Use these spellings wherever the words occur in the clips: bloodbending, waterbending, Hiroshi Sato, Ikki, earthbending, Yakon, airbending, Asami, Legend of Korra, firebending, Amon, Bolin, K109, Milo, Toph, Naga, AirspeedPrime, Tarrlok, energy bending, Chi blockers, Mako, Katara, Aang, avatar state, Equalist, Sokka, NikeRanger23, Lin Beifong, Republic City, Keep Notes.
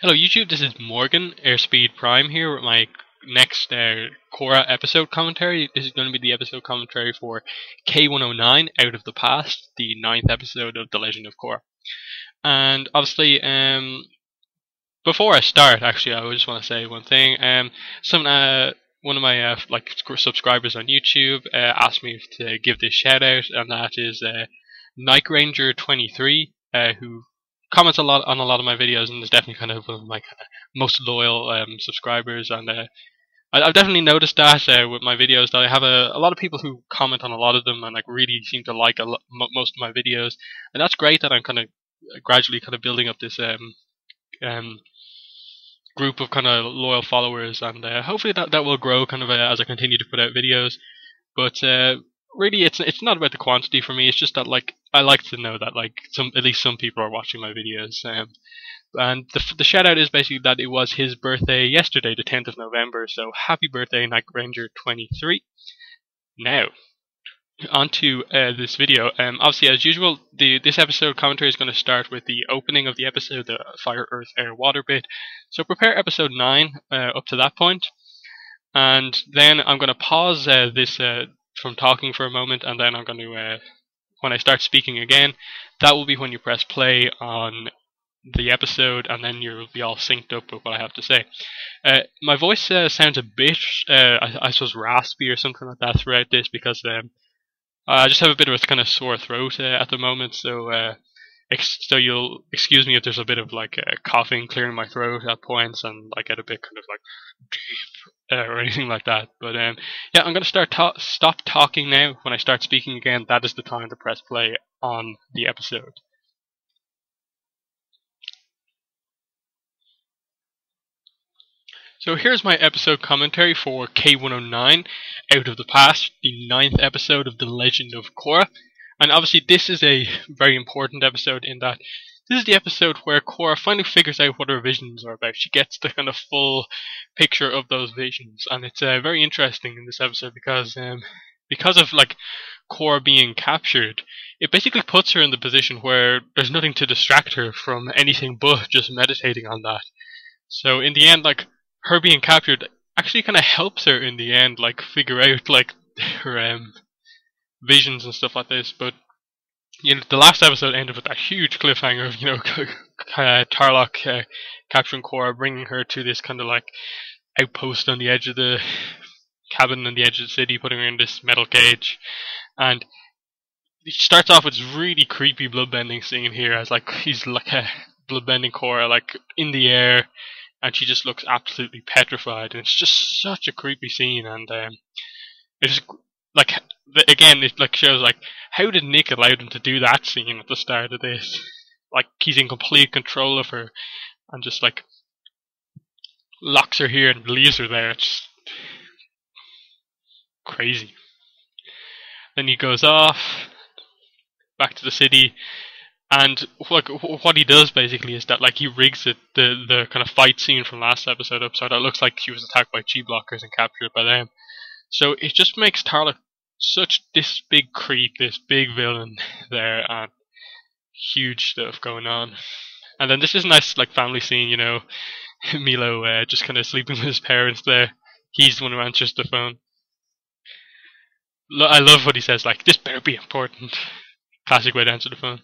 Hello YouTube, this is Morgan, Airspeed Prime here with my next Korra episode commentary. This is going to be the episode commentary for K109, Out of the Past, the 9th episode of The Legend of Korra. And obviously, before I start, actually, I just want to say one thing. One of my subscribers on YouTube asked me to give this shout out, and that is NikeRanger23, who comments a lot on a lot of my videos and is definitely kind of one of my most loyal subscribers, and I've definitely noticed that with my videos that I have a lot of people who comment on a lot of them and really seem to like most of my videos, and that's great that I'm kind of gradually building up this group of loyal followers, and hopefully that will grow as I continue to put out videos. But really, it's not about the quantity for me. It's just that I like to know that at least some people are watching my videos. And the shout out is basically that it was his birthday yesterday, the 10th of November. So happy birthday, NikeRanger23. Now, onto this video. Obviously, as usual, this episode commentary is going to start with the opening of the episode, the Fire, Earth, Air, Water bit. So prepare episode 9 up to that point, and then I'm going to pause this. From talking for a moment, and then I'm going to when I start speaking again, that will be when you press play on the episode, and then you'll be all synced up with what I have to say. My voice sounds a bit I suppose raspy or something like that throughout this, because I just have a bit of a sore throat at the moment, so so you'll excuse me if there's a bit of coughing, clearing my throat at points, and I get a bit deep or anything like that. But yeah, I'm going to stop talking now. When I start speaking again, that is the time to press play on the episode. So here's my episode commentary for K109, Out of the Past, the 9th episode of The Legend of Korra. And obviously this is a very important episode in that this is the episode where Korra finally figures out what her visions are about. She gets the full picture of those visions, and it's very interesting in this episode because of Korra being captured, it basically puts her in the position where there's nothing to distract her from anything but just meditating on that. So in the end, her being captured actually helps her in the end, figure out her visions and stuff like this, but. You know, the last episode ended with that huge cliffhanger of Tarrlok capturing Korra, bringing her to this outpost on the edge of the cabin on the edge of the city, putting her in this metal cage, and it starts off with this really creepy bloodbending scene here as he's bloodbending Korra in the air, and she just looks absolutely petrified, and it's just such a creepy scene, and it's again, it shows how did Nick allow them to do that scene at the start of this? He's in complete control of her, and just locks her here and leaves her there. It's just crazy. Then he goes off back to the city, and what he does basically is that he rigs it, the fight scene from last episode up so that it looks like she was attacked by Chi blockers and captured by them. So it just makes Tarrlok such this big creep, this big villain there, and huge stuff going on. And then this is a nice family scene, Milo just sleeping with his parents there. He's the one who answers the phone. I love what he says, this better be important. Classic way to answer the phone.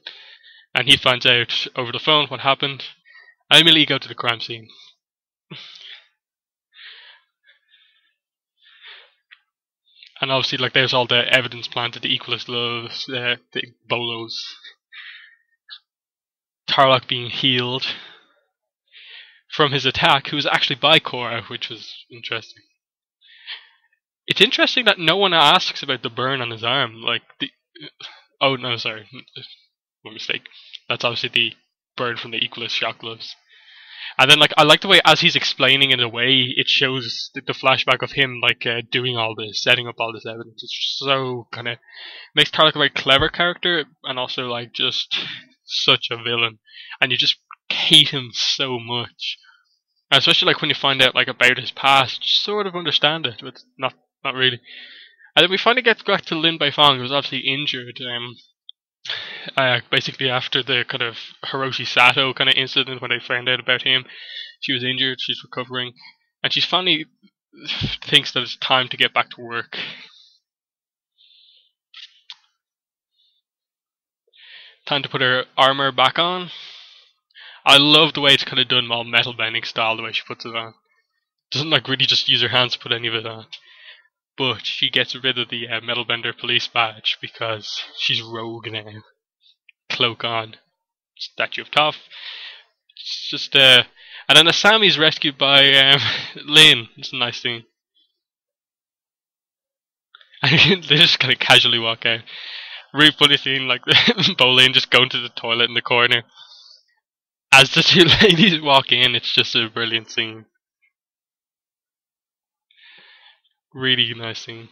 And he finds out over the phone what happened. I immediately go to the crime scene. And obviously, there's all the evidence planted, the equalist loves, the bolos, Tarrlok being healed from his attack, who was actually by Korra, which was interesting. It's interesting that no one asks about the burn on his arm. Oh no, sorry, my mistake. That's obviously the burn from the equalist shock gloves. And then, I like the way, as he's explaining it away, it shows the flashback of him, doing all this, setting up all this evidence. It's just so, makes Tarrlok a very clever character, and also, just such a villain. And you just hate him so much. And especially, when you find out, about his past, you sort of understand it, but not really. And then we finally get back to Lin Beifong, who was obviously injured, Basically after the kind of Hiroshi Sato kind of incident, when I found out about him, she was injured, she's recovering, and she's finally thinks that it's time to get back to work. Time to put her armor back on. I love the way it's kind of done, all metal bending style, the way she puts it on. Doesn't like really just use her hands to put any of it on. But she gets rid of the metal bender police badge because she's rogue now. Cloak on, statue of Toph. It's just and then Asami's rescued by Lin. It's a nice scene. And they just kind of casually walk out. Really funny scene, like Bolin just going to the toilet in the corner. As the two ladies walk in, it's just a brilliant scene. Really nice scene.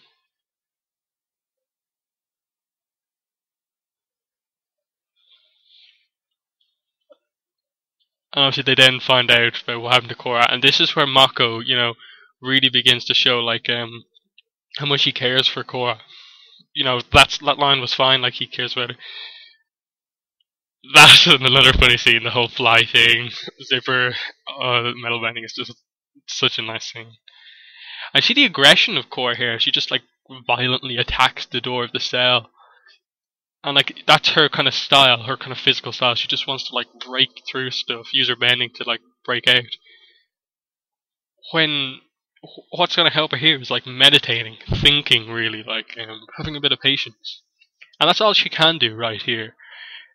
And obviously they then find out about what happened to Korra, and this is where Mako, you know, really begins to show like how much he cares for Korra. You know, that line was fine, like he cares about her. That's another funny scene, the whole fly thing, zipper, metal bending is just such a nice scene. I see the aggression of Korra here, she just like violently attacks the door of the cell. And like that's her kind of style, her kind of physical style. She just wants to like break through stuff, use her bending to like break out. When what's going to help her here is like meditating, thinking really, like having a bit of patience. And that's all she can do right here.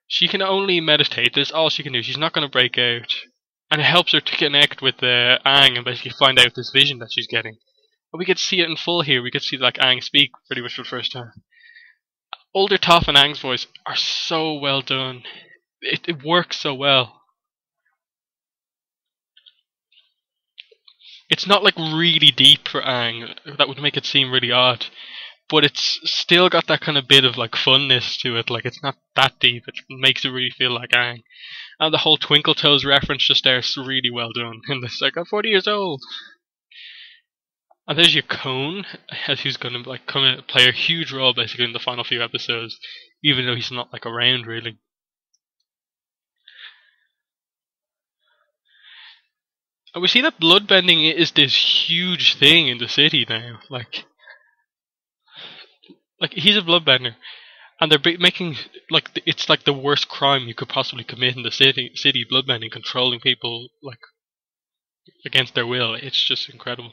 She can only meditate, that's all she can do. She's not going to break out. And it helps her to connect with Aang and basically find out this vision that she's getting. And we get to see it in full here, we get to see like Aang speak pretty much for the first time. Older Toph and Aang's voice are so well done. It works so well. It's not like really deep for Aang, that would make it seem really odd. But it's still got that kind of bit of like funness to it, like it's not that deep, it makes it really feel like Aang. And the whole Twinkle Toes reference just there is really well done. And it's like, I'm 40 years old. And there's Yakon, who's going to like come and play a huge role basically in the final few episodes, even though he's not like around really. And we see that bloodbending is this huge thing in the city now. Like he's a bloodbender, and they're making like it's like the worst crime you could possibly commit in the city bloodbending, controlling people like against their will. It's just incredible.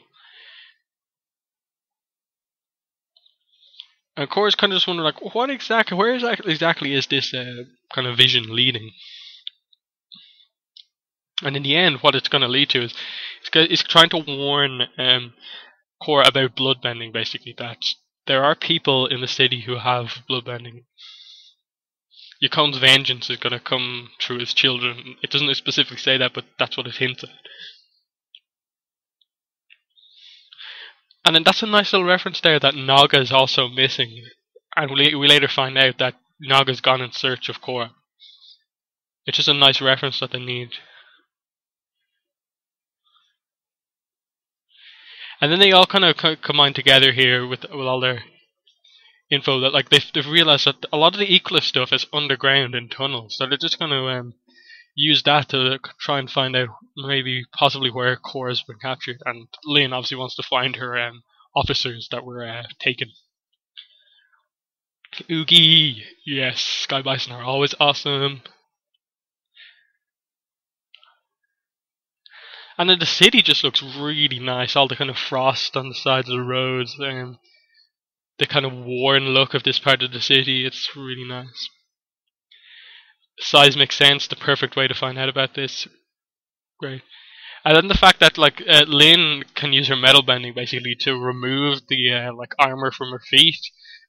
And Korra's kind of just wondering, like, what exactly, where exactly is this kind of vision leading? And in the end, what it's going to lead to is it's trying to warn Korra about bloodbending, basically, that there are people in the city who have bloodbending. Yakon's vengeance is going to come through his children. It doesn't specifically say that, but that's what it hints at. And then that's a nice little reference there that Naga is also missing. And we later find out that Naga's gone in search of Korra. It's just a nice reference that they need. And then they all kind of combine together here with all their info that like they've realized that a lot of the Equilift stuff is underground in tunnels. So they're just going to use that to try and find out maybe possibly where Korra's been captured, and Lin obviously wants to find her officers that were taken. Oogie! Yes, Sky Bison are always awesome. And then the city just looks really nice, all the kind of frost on the sides of the roads, the kind of worn look of this part of the city, it's really nice. Seismic sense, the perfect way to find out about this. Great. And then the fact that like Lin can use her metal bending basically to remove the like armor from her feet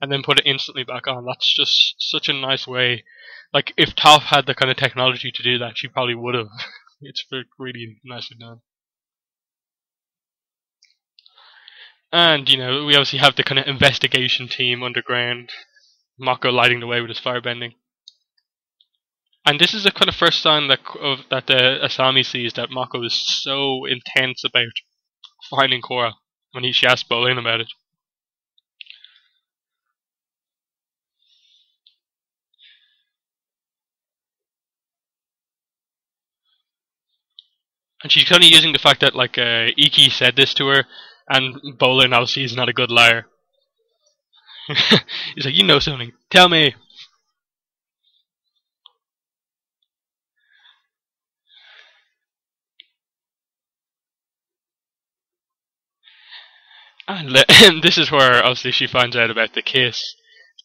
and then put it instantly back on. That's just such a nice way. Like if Toph had the kind of technology to do that, she probably would have. It's really nicely done. And you know, we obviously have the kind of investigation team underground. Mako lighting the way with his firebending. And this is the kind of first sign that Asami sees that Mako is so intense about finding Korra when she asks Bolin about it. And she's kind of using the fact that, like, Ikki said this to her, and Bolin obviously is not a good liar. He's like, you know something, tell me. And this is where obviously she finds out about the kiss,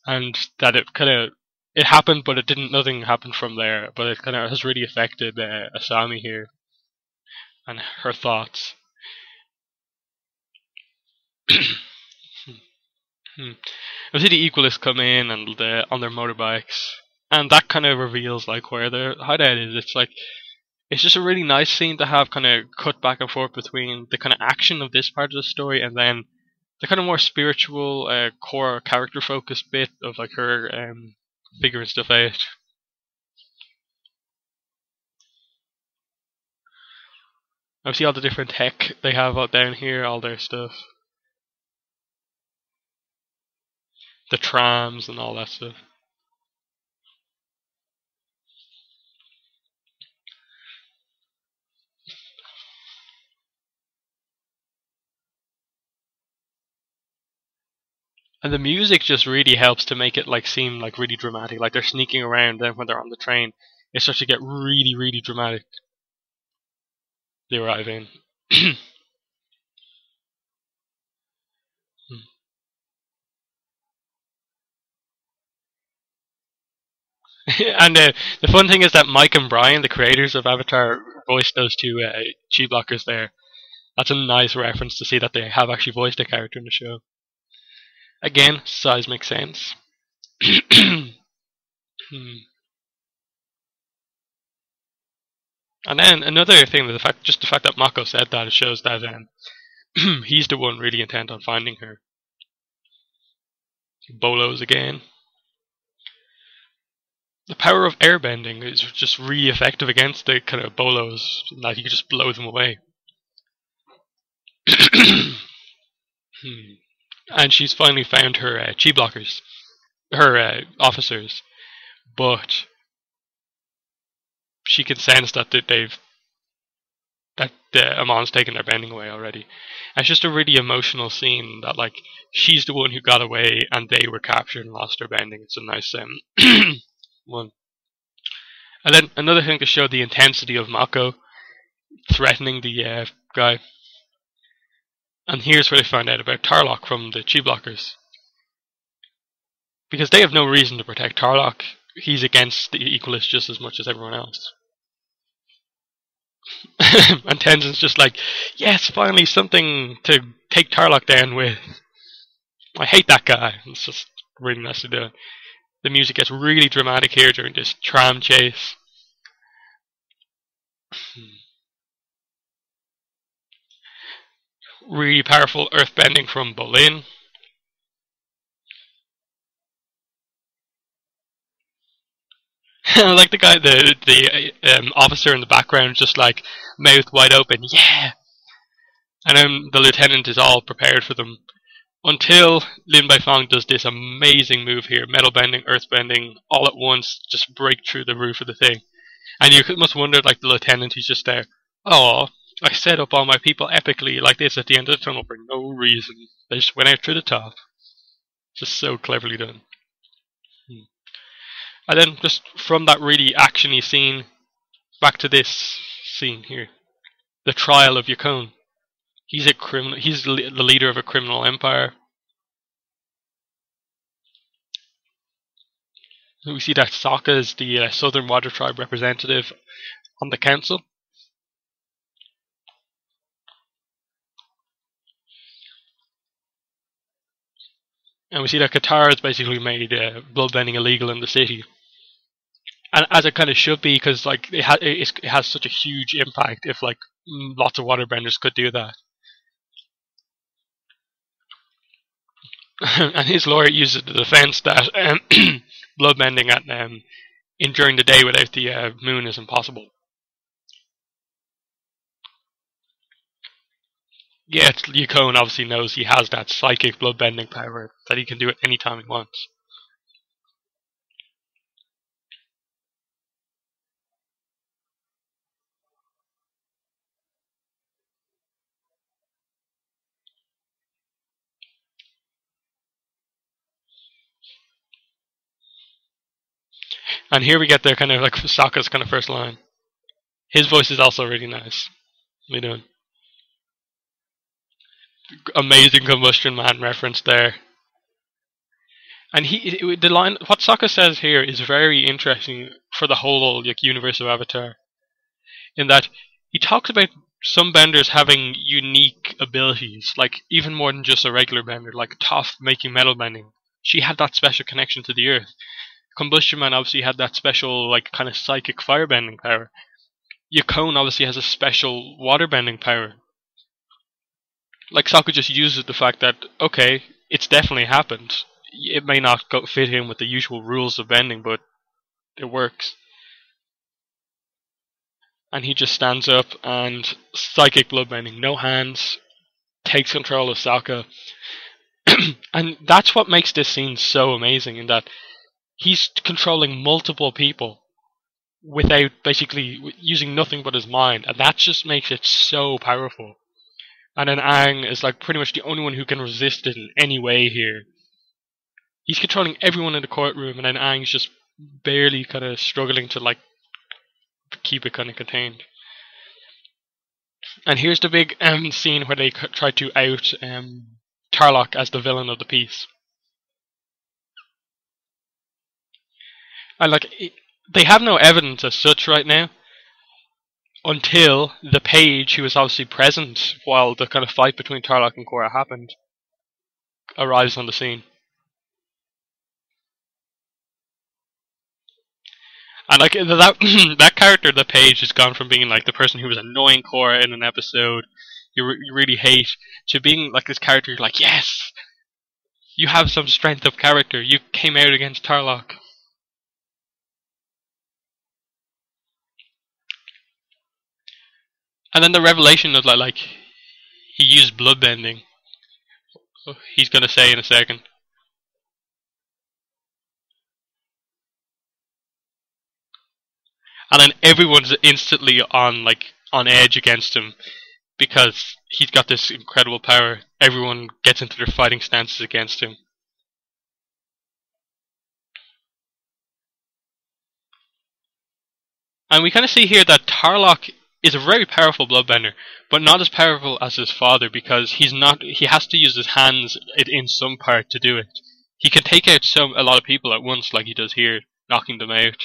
and that it kind of, it happened, but it didn't. Nothing happened from there. But it kind of has really affected Asami here, and her thoughts. I see the Equalists come in and on their motorbikes, and that kind of reveals like where their hideout is. It's like, it's just a really nice scene to have kind of cut back and forth between the kind of action of this part of the story and then the kind of more spiritual, core character focused bit of like her figuring stuff out. Obviously all the different tech they have out down here, all their stuff. The trams and all that stuff. And the music just really helps to make it like seem like really dramatic. Like they're sneaking around, then when they're on the train, it starts to get really, really dramatic. They arrive in. And the fun thing is that Mike and Brian, the creators of Avatar, voiced those two Chi blockers there. That's a nice reference to see that they have actually voiced a character in the show. Again, seismic sense. And then another thing, just the fact that Mako said that, it shows that he's the one really intent on finding her. Bolos again. The power of airbending is just really effective against the kind of bolos. Like you can just blow them away. And she's finally found her chi blockers, her officers, but she can sense that Amon's taken their bending away already. And it's just a really emotional scene that like she's the one who got away and they were captured and lost their bending. It's a nice one. And then another thing to show the intensity of Mako threatening the guy. And here's where they find out about Tarrlok from the Chi blockers. Because they have no reason to protect Tarrlok. He's against the Equalists just as much as everyone else. And Tenzin's just like, yes, finally something to take Tarrlok down with. I hate that guy. It's just really nice to do. The music gets really dramatic here during this tram chase. Really powerful earthbending from Bolin. I like the guy, the officer in the background, just like mouth wide open, yeah. And then the lieutenant is all prepared for them until Lin Beifong does this amazing move here, metal bending, earth bending, all at once, just break through the roof of the thing. And you must wonder, like the lieutenant, he's just there. Oh. I set up all my people epically like this at the end of the tunnel for no reason. They just went out through the top. Just so cleverly done. And then just from that really actiony scene, back to this scene here. The trial of Yakon. He's a criminal. He's the leader of a criminal empire. We see that Sokka is the Southern Water Tribe representative on the council. And we see that Katara has basically made bloodbending illegal in the city, and as it kind of should be, because like it has such a huge impact if like lots of waterbenders could do that. And his lawyer uses the defense that bloodbending at during the day without the moon is impossible. Yeah, Yakon obviously knows he has that psychic bloodbending power that he can do it any time he wants. And here we get their kind of like Sokka's kind of first line. His voice is also really nice. What are you doing? Amazing Combustion Man reference there. And the line, what Sokka says here is very interesting for the whole like universe of Avatar, in that he talks about some benders having unique abilities, like even more than just a regular bender, like Toph making metal bending. She had that special connection to the earth. Combustion Man obviously had that special like kind of psychic firebending power. Yakon obviously has a special waterbending power. Like Sokka just uses the fact that, okay, it's definitely happened. It may not fit in with the usual rules of bending, but it works. And he just stands up and psychic bloodbending, no hands, takes control of Sokka. And that's what makes this scene so amazing, in that he's controlling multiple people without basically using nothing but his mind, and that just makes it so powerful. And then Aang is like pretty much the only one who can resist it in any way here. He's controlling everyone in the courtroom, and then Aang's just barely kind of struggling to like keep it kind of contained. And here's the big scene where they try to out Tarrlok as the villain of the piece. And like they have no evidence as such right now, until the page who was obviously present while the kind of fight between Tarrlok and Korra happened arrives on the scene. And like that, that character, the page, has gone from being like the person who was annoying Korra in an episode you really hate, to being like this character. You're like, yes, you have some strength of character. You came out against Tarrlok. And then the revelation of like he used bloodbending. He's gonna say in a second. And then everyone's instantly on like on edge against him because he's got this incredible power. Everyone gets into their fighting stances against him. And we kind of see here that Tarrlok is a very powerful bloodbender, but not as powerful as his father, because he has to use his hands in some part to do it. He can take out a lot of people at once, like he does here, knocking them out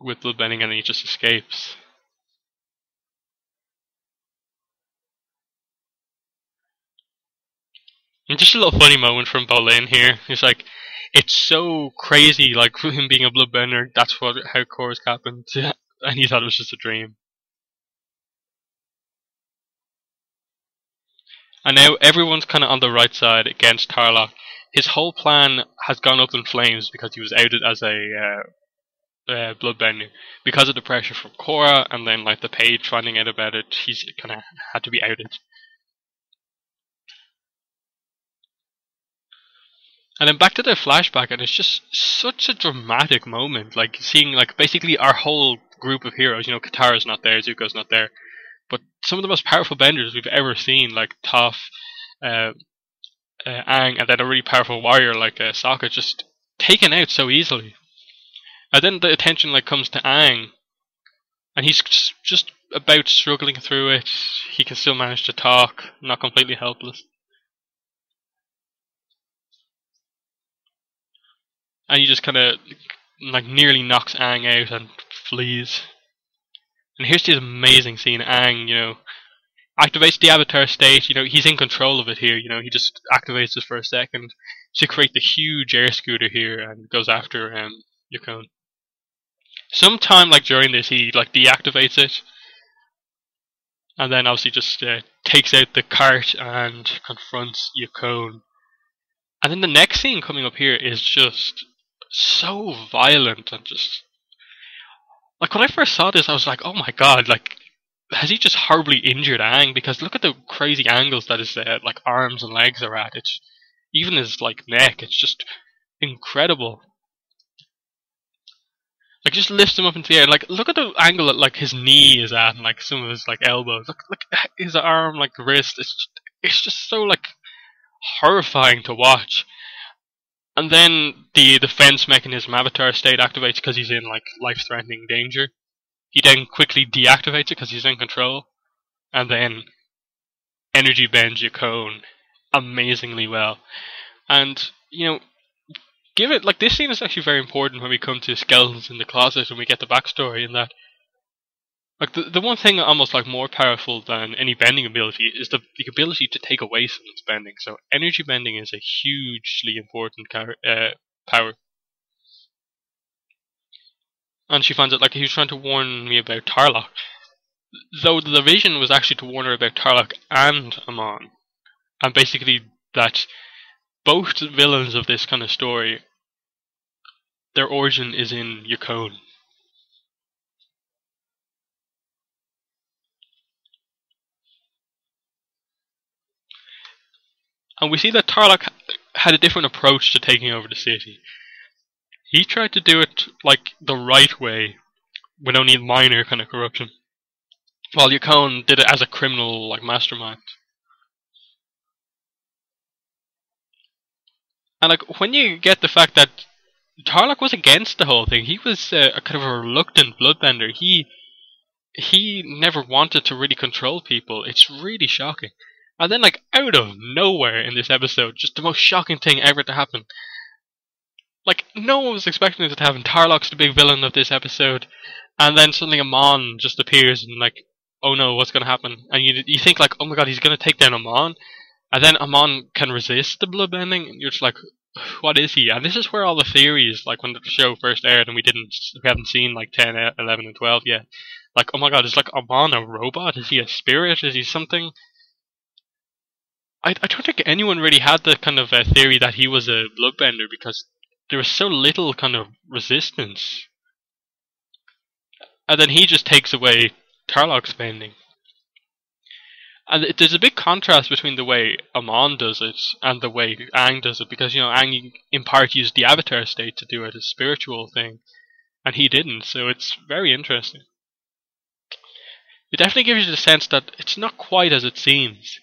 with bloodbending, and he just escapes. And just a little funny moment from Bolin here. He's like, it's so crazy, like him being a bloodbender, that's how Korra's happened. And he thought it was just a dream. And now everyone's kind of on the right side against Tarrlok. His whole plan has gone up in flames because he was outed as a bloodbender. Because of the pressure from Korra, and then like the page finding out about it, he's kind of had to be outed. And then back to their flashback, and it's just such a dramatic moment. Like seeing like basically our whole group of heroes. You know, Katara's not there, Zuko's not there, but some of the most powerful benders we've ever seen, like Toph, Aang, and then a really powerful warrior like Sokka, just taken out so easily. And then the attention like comes to Aang, and he's just about struggling through it. He can still manage to talk, not completely helpless. And he just kind of like nearly knocks Aang out and flees. And here's this amazing scene. Aang, you know, activates the avatar state. You know, he's in control of it here. You know, he just activates it for a second to create the huge air scooter here and goes after Yakon. Sometime like during this, he like deactivates it, and then obviously just takes out the cart and confronts Yakon. And then the next scene coming up here is just so violent, and just like when I first saw this, I was like, oh my god, like has he just horribly injured Aang? Because look at the crazy angles that his like arms and legs are at. It's even his like neck. It's just incredible. Like just lifts him up into the air. Like look at the angle that like his knee is at, and like some of his like elbows. Look at his arm, like the wrist. It's just so like horrifying to watch. And then the defense mechanism avatar state activates because he's in like life-threatening danger. He then quickly deactivates it because he's in control. And then energy bends Yakon amazingly well. And, you know, give it, like, this scene is actually very important when we come to skeletons in the closet and we get the backstory in that. Like, the one thing almost, like, more powerful than any bending ability is the ability to take away someone's bending. So energy bending is a hugely important power. And she finds it, like, he was trying to warn me about Tarrlok. Though the vision was actually to warn her about Tarrlok and Amon. And basically that both villains of this kind of story, their origin is in Yakon. And we see that Tarrlok had a different approach to taking over the city. He tried to do it like the right way, with only minor kind of corruption, while Yakon did it as a criminal, like, mastermind. And like when you get the fact that Tarrlok was against the whole thing, he was a kind of a reluctant bloodbender. He never wanted to really control people. It's really shocking. And then, like, out of nowhere in this episode, just the most shocking thing ever to happen. Like, no one was expecting it to happen. Tarrlok's the big villain of this episode, and then suddenly Amon just appears and, like, oh no, what's going to happen? And you think, like, oh my god, he's going to take down Amon? And then Amon can resist the bloodbending, and you're just like, what is he? And this is where all the theories, like, when the show first aired and we haven't seen, like, 10, 11, and 12 yet. Like, oh my god, is, like, Amon a robot? Is he a spirit? Is he something? I don't think anyone really had the kind of theory that he was a bloodbender because there was so little kind of resistance. And then he just takes away Tarrlok's bending. And there's a big contrast between the way Amon does it and the way Aang does it because, you know, Aang in part used the avatar state to do it, a spiritual thing, and he didn't, so it's very interesting. It definitely gives you the sense that it's not quite as it seems.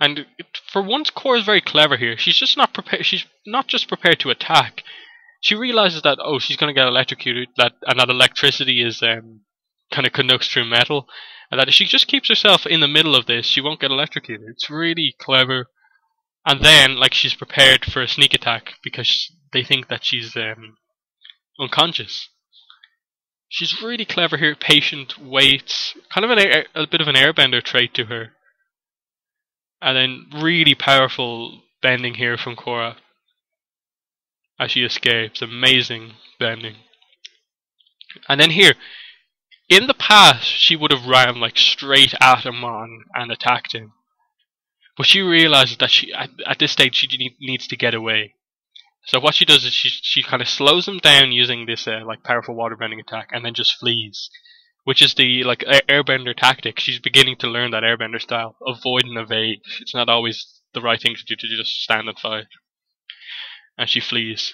And for once, Korra is very clever here. She's just not prepared. She's not just prepared to attack. She realizes that, oh, she's going to get electrocuted, and that electricity is kind of conducts through metal, and that if she just keeps herself in the middle of this, she won't get electrocuted. It's really clever. And then, like, she's prepared for a sneak attack because they think that she's unconscious. She's really clever here. Patient, waits, kind of a bit of an airbender trait to her. And then really powerful bending here from Korra as she escapes. Amazing bending. And then here, in the past, she would have ran like straight at Amon and attacked him. But she realizes that she, at this stage, she needs to get away. So what she does is she kind of slows him down using this like powerful water bending attack, and then just flees. Which is the like airbender tactic. She's beginning to learn that airbender style. Avoid and evade. It's not always the right thing to do to just stand and fight. And she flees.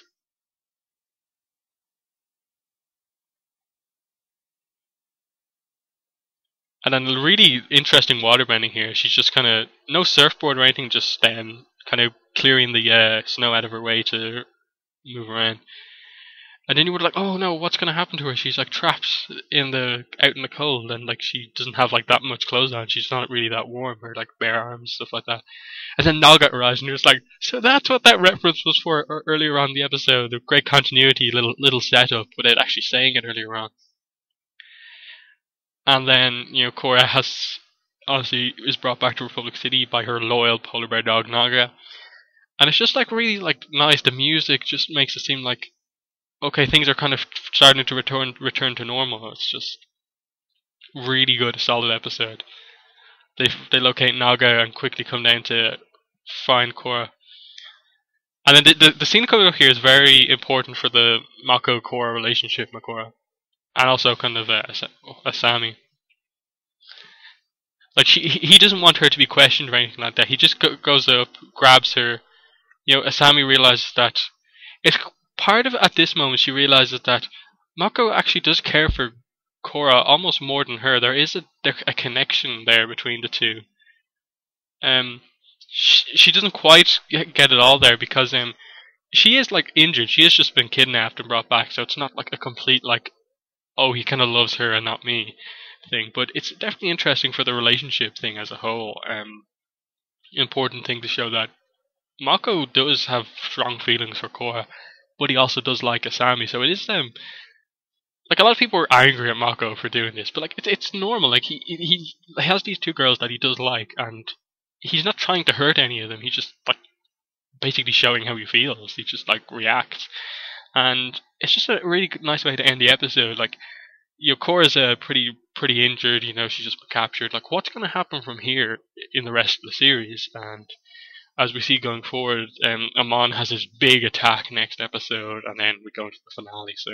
And then the really interesting waterbending here. She's just kind of, no surfboard or anything, just kind of clearing the snow out of her way to move around. And then you were like, oh no, what's going to happen to her? She's like trapped out in the cold, and like she doesn't have like that much clothes on. She's not really that warm. Her like bare arms, stuff like that. And then Naga arrives, and you're just like, so that's what that reference was for earlier on in the episode. The great continuity, little setup without actually saying it earlier on. And then, you know, Korra is brought back to Republic City by her loyal polar bear dog Naga, and it's just like really like nice. The music just makes it seem like, okay, things are kind of starting to return to normal. It's just really good, a solid episode. They locate Naga and quickly come down to find Korra. And then the scene coming up here is very important for the Mako Korra relationship, Korra, and also kind of Asami. Like he doesn't want her to be questioned or anything like that. He just goes up, grabs her. You know, Asami realizes that it's. Part of at this moment she realizes that Mako actually does care for Korra almost more than her. There is a connection there between the two. She doesn't quite get it all there because she is like injured. She has just been kidnapped and brought back, so it's not like a complete like, oh, he kind of loves her and not me thing. But it's definitely interesting for the relationship thing as a whole. Important thing to show that Mako does have strong feelings for Korra, but he also does like Asami. So it is like a lot of people were angry at Mako for doing this, but like it's normal. Like he has these two girls that he does like, and he's not trying to hurt any of them. He's just like basically showing how he feels. He just like reacts, and it's just a really good, nice way to end the episode. Like, you know, Korra's pretty injured. You know, she's just been captured. Like, what's going to happen from here in the rest of the series? And as we see going forward, Amon has his big attack next episode, and then we go into the finale. So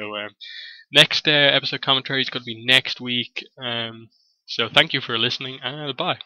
next episode commentary is going to be next week. So thank you for listening, and bye.